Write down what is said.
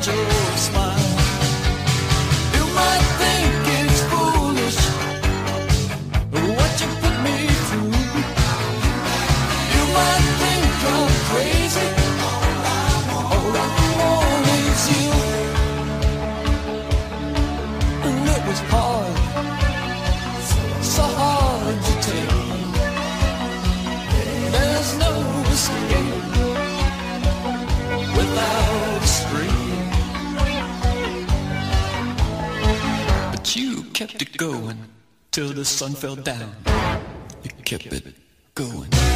fragile smile. You might think it's foolish what you put me through. You might think I'm crazy. All I want is you. And it was hard, so hard to take. There's no escape without a scream, but you kept it going till the sun fell down. You kept it going.